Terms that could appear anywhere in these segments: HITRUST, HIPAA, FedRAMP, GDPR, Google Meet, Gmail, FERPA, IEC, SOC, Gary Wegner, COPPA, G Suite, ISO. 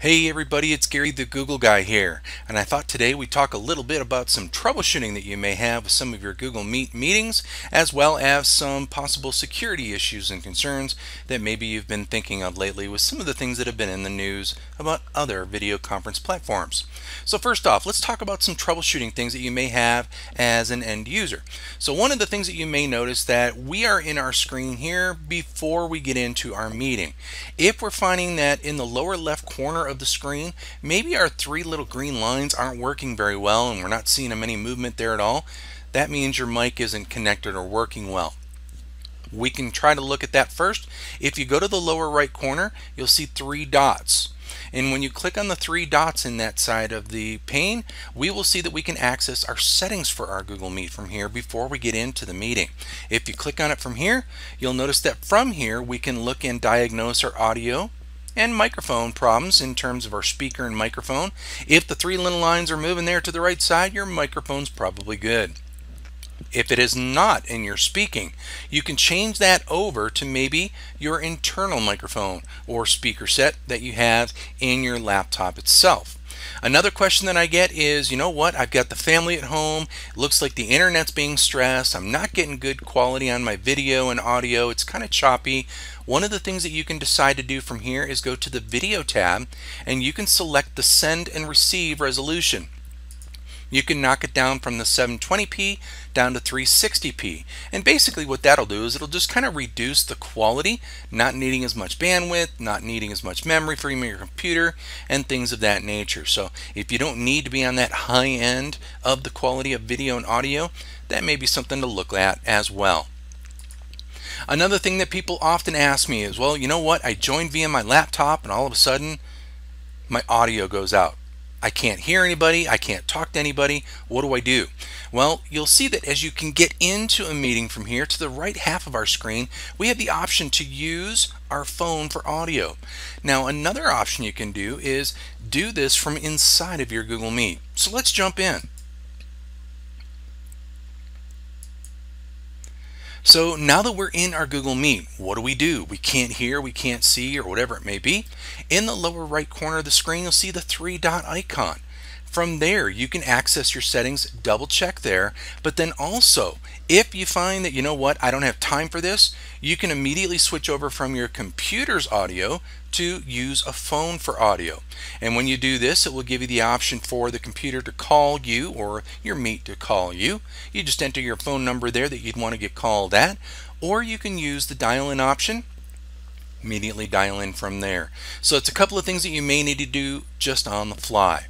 Hey everybody, it's Gary the Google Guy here, and I thought today we'd talk a little bit about some troubleshooting that you may have with some of your Google Meet meetings, as well as some possible security issues and concerns that maybe you've been thinking of lately with some of the things that have been in the news about other video conference platforms. So first off, let's talk about some troubleshooting things that you may have as an end user. So one of the things that you may notice that we are in our screen here before we get into our meeting. If we're finding that in the lower left corner of the screen, maybe our three little green lines aren't working very well and we're not seeing any movement there at all, that means your mic isn't connected or working well. We can try to look at that first. If you go to the lower right corner, you'll see three dots. And when you click on the three dots in that side of the pane, we will see that we can access our settings for our Google Meet from here before we get into the meeting. If you click on it from here, you'll notice that from here we can look and diagnose our audio and microphone problems in terms of our speaker and microphone. If the three little lines are moving there to the right side, your microphone's probably good. If it is not and you're speaking, you can change that over to maybe your internal microphone or speaker set that you have in your laptop itself. Another question that I get is, you know what, I've got the family at home, it looks like the internet's being stressed, I'm not getting good quality on my video and audio, it's kind of choppy. One of the things that you can decide to do from here is go to the video tab and you can select the send and receive resolution. You can knock it down from the 720p down to 360p, and basically what that'll do is it'll just kind of reduce the quality, not needing as much bandwidth, not needing as much memory for your computer and things of that nature. So if you don't need to be on that high end of the quality of video and audio, that may be something to look at as well. Another thing that people often ask me is, well, you know what, I joined via my laptop and all of a sudden my audio goes out. I can't hear anybody, I can't talk to anybody, what do I do? Well, you'll see that as you can get into a meeting from here to the right half of our screen, we have the option to use our phone for audio. Now another option you can do is do this from inside of your Google Meet. So let's jump in. So now that we're in our Google Meet, what do? We can't hear, we can't see, or whatever it may be. In the lower right corner of the screen, you'll see the three dot icon. From there, you can access your settings, double check there, but then also, if you find that, you know what, I don't have time for this, you can immediately switch over from your computer's audio to use a phone for audio. And when you do this, it will give you the option for the computer to call you or your Meet to call you. You just enter your phone number there that you'd want to get called at, or you can use the dial-in option, immediately dial in from there. So it's a couple of things that you may need to do just on the fly.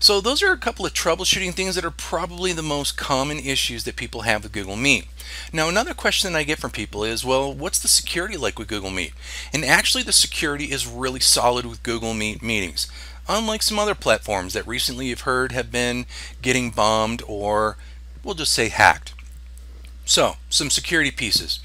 So those are a couple of troubleshooting things that are probably the most common issues that people have with Google Meet. Now another question that I get from people is, well, what's the security like with Google Meet? And actually the security is really solid with Google Meet meetings, unlike some other platforms that recently you've heard have been getting bombed or we'll just say hacked. So some security pieces.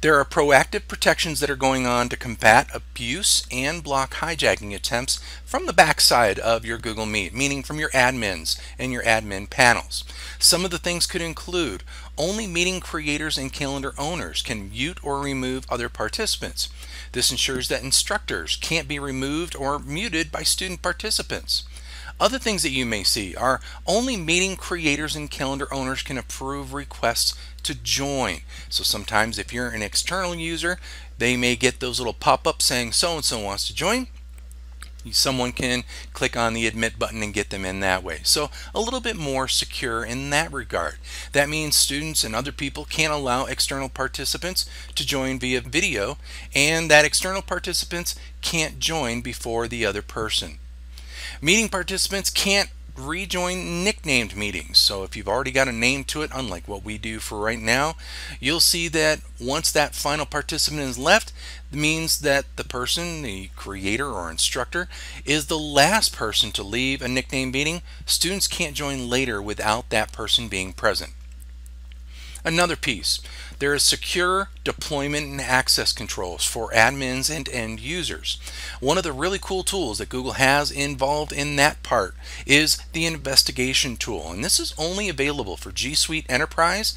There are proactive protections that are going on to combat abuse and block hijacking attempts from the backside of your Google Meet, meaning from your admins and your admin panels. Some of the things could include only meeting creators and calendar owners can mute or remove other participants. This ensures that instructors can't be removed or muted by student participants. Other things that you may see are only meeting creators and calendar owners can approve requests to join. So sometimes if you're an external user, they may get those little pop-ups saying so-and-so wants to join. Someone can click on the admit button and get them in that way. So a little bit more secure in that regard. That means students and other people can't allow external participants to join via video, and that external participants can't join before the other person. Meeting participants can't rejoin nicknamed meetings. So if you've already got a name to it, unlike what we do for right now, you'll see that once that final participant is left, it means that the person, the creator or instructor, is the last person to leave a nicknamed meeting. Students can't join later without that person being present. Another piece, There is secure deployment and access controls for admins and end users. One of the really cool tools that Google has involved in that part is the investigation tool, and this is only available for G Suite Enterprise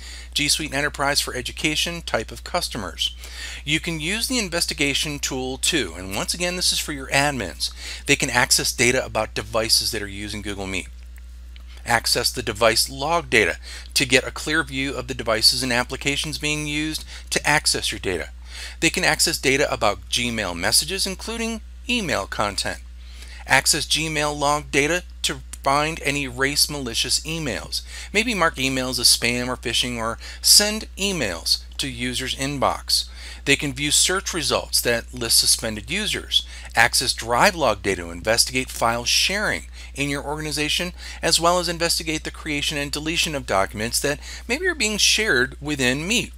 for Education type of customers. You can use the investigation tool too, and once again, this is for your admins. They can access data about devices that are using Google Meet. Access the device log data to get a clear view of the devices and applications being used to access your data. They can access data about Gmail messages, including email content. Access Gmail log data to find and erase malicious emails. Maybe mark emails as spam or phishing, or send emails to users' inbox. They can view search results that list suspended users, access drive log data to investigate file sharing in your organization, as well as investigate the creation and deletion of documents that maybe are being shared within Meet.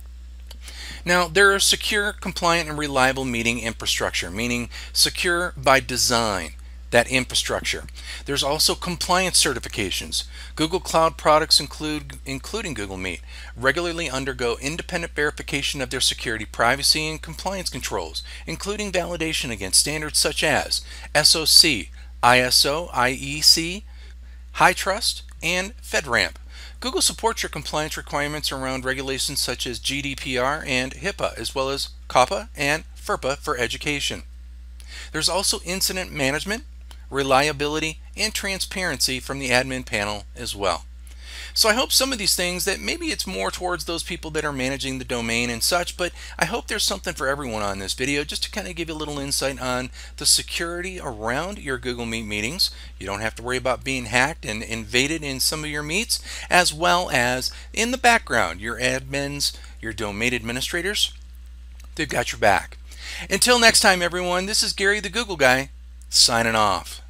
Now, there are secure, compliant, and reliable meeting infrastructure, meaning secure by design, that infrastructure. There's also compliance certifications. Google Cloud products, including Google Meet, regularly undergo independent verification of their security, privacy, and compliance controls, including validation against standards such as SOC, ISO, IEC, HITRUST, and FedRAMP. Google supports your compliance requirements around regulations such as GDPR and HIPAA, as well as COPPA and FERPA for education. There's also incident management, reliability, and transparency from the admin panel as well. So I hope some of these things, that maybe it's more towards those people that are managing the domain and such, but I hope there's something for everyone on this video, just to kind of give you a little insight on the security around your Google Meet meetings. You don't have to worry about being hacked and invaded in some of your meets, as well as in the background, your admins, your domain administrators, they've got your back. Until next time, everyone, this is Gary the Google Guy signing off.